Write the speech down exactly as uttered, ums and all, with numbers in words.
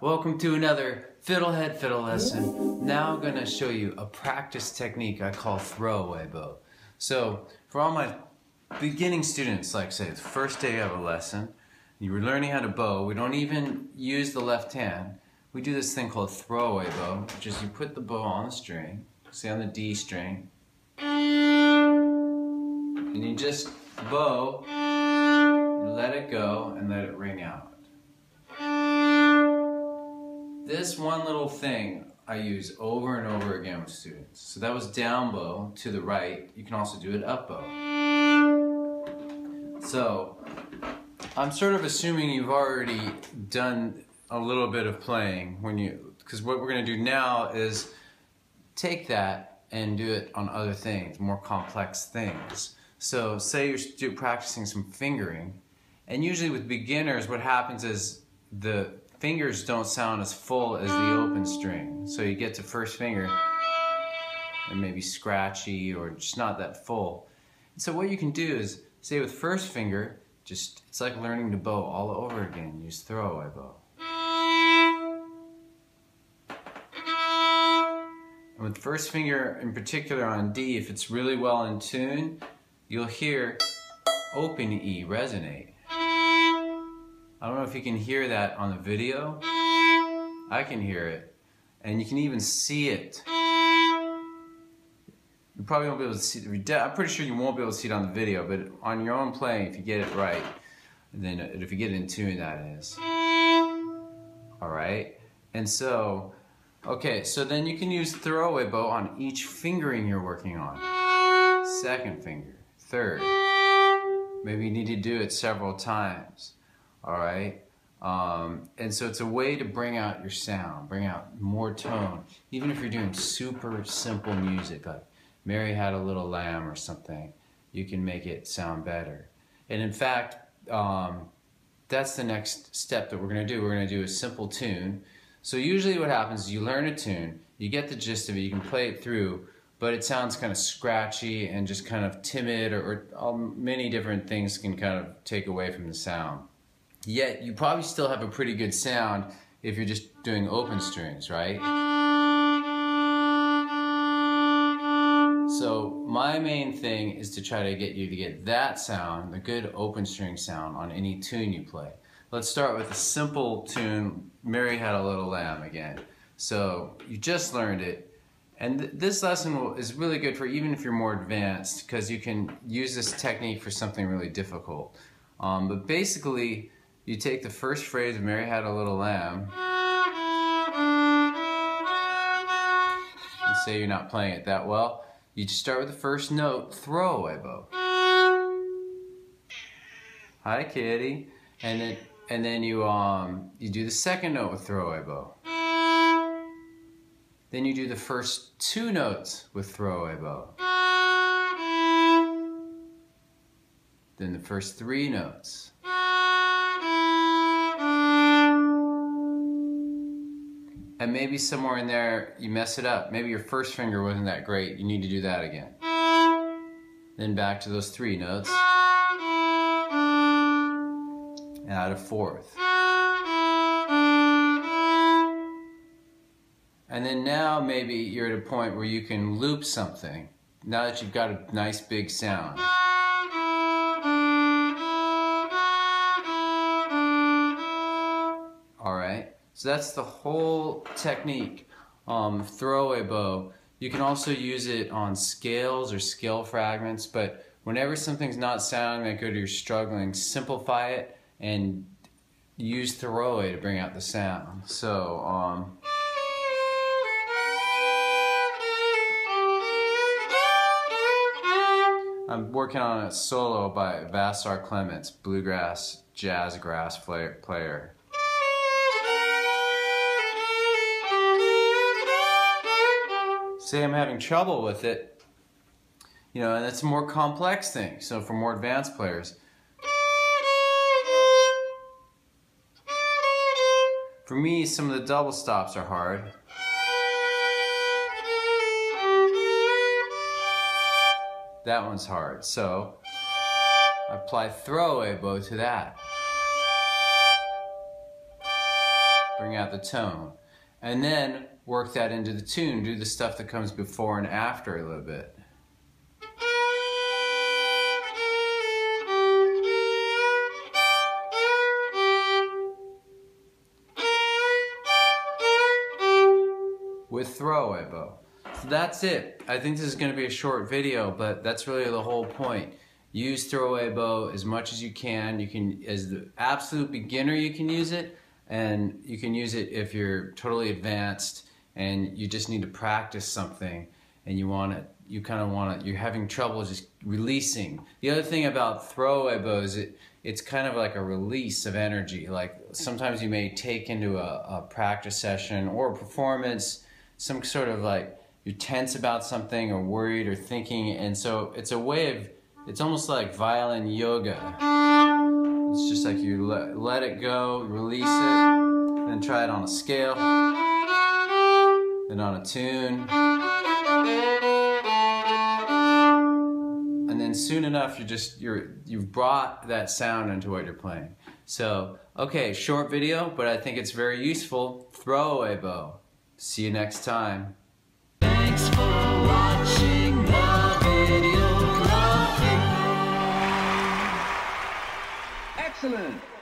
Welcome to another Fiddlehead Fiddle lesson. Now I'm going to show you a practice technique I call throwaway bow. So for all my beginning students, like say the first day of a lesson, you were learning how to bow, we don't even use the left hand. We do this thing called throwaway bow, which is you put the bow on the string, say on the D string, and you just bow, you let it go and let it ring out. This one little thing I use over and over again with students. So that was down bow to the right. You can also do it up bow. So I'm sort of assuming you've already done a little bit of playing when you, because what we're going to do now is take that and do it on other things, more complex things. So say you're practicing some fingering, and usually with beginners what happens is the fingers don't sound as full as the open string. So you get to first finger and maybe scratchy or just not that full. So what you can do is, say with first finger, just it's like learning to bow all over again. You just throw a bow. And with first finger in particular on D, if it's really well in tune, you'll hear open E resonate. I don't know if you can hear that on the video. I can hear it. And you can even see it. You probably won't be able to see it. I'm pretty sure you won't be able to see it on the video, but on your own playing, if you get it right, then if you get in tune, that is. All right? And so, okay, so then you can use throwaway bow on each fingering you're working on. Second finger, third. Maybe you need to do it several times. All right, um, and so it's a way to bring out your sound, bring out more tone, even if you're doing super simple music like Mary Had a Little Lamb or something, you can make it sound better. And in fact, um, that's the next step that we're gonna do. We're gonna do a simple tune. So usually what happens is you learn a tune, you get the gist of it, you can play it through, but it sounds kind of scratchy and just kind of timid, or, or many different things can kind of take away from the sound. Yet you probably still have a pretty good sound if you're just doing open strings, right? So my main thing is to try to get you to get that sound, the good open string sound, on any tune you play. Let's start with a simple tune, Mary Had a Little Lamb again. So you just learned it. And th this lesson will, is really good for even if you're more advanced, because you can use this technique for something really difficult. Um, but basically, you take the first phrase of Mary Had a Little Lamb and say you're not playing it that well, you just start with the first note, throwaway bow. Hi kitty. And then and then you um you do the second note with throwaway bow. Then you do the first two notes with throwaway bow. Then the first three notes. And maybe somewhere in there you mess it up. Maybe your first finger wasn't that great. You need to do that again. Then back to those three notes. And add a fourth. And then now maybe you're at a point where you can loop something. Now that you've got a nice big sound. So that's the whole technique, um, throwaway bow. You can also use it on scales or scale fragments, but whenever something's not sounding that good or you're struggling, simplify it and use throwaway to bring out the sound. So, um, I'm working on a solo by Vassar Clements, bluegrass, jazz grass player. Say I'm having trouble with it, you know, and it's a more complex thing. So for more advanced players, for me, some of the double stops are hard. That one's hard. So I apply throwaway bow to that. figuring out the tone, and then work that into the tune, do the stuff that comes before and after a little bit. With throwaway bow. So that's it. I think this is going to be a short video, but that's really the whole point. Use throwaway bow as much as you can. You can, as the absolute beginner, you can use it, and you can use it if you're totally advanced and you just need to practice something and you want to, you kind of want to, you're having trouble just releasing. The other thing about throwaway bows, it, it's kind of like a release of energy. Like sometimes you may take into a, a practice session or a performance, some sort of like, you're tense about something or worried or thinking, and so it's a way of, it's almost like violin yoga. It's just like you let, let it go, release it, then try it on a scale, then on a tune, and then soon enough you're just, you're, you've brought that sound into what you're playing. So, okay, short video, but I think it's very useful. Throwaway bow. See you next time. Thanks for watching the video. Excellent!